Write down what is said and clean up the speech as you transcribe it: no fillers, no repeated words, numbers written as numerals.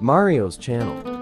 Mario's Channel.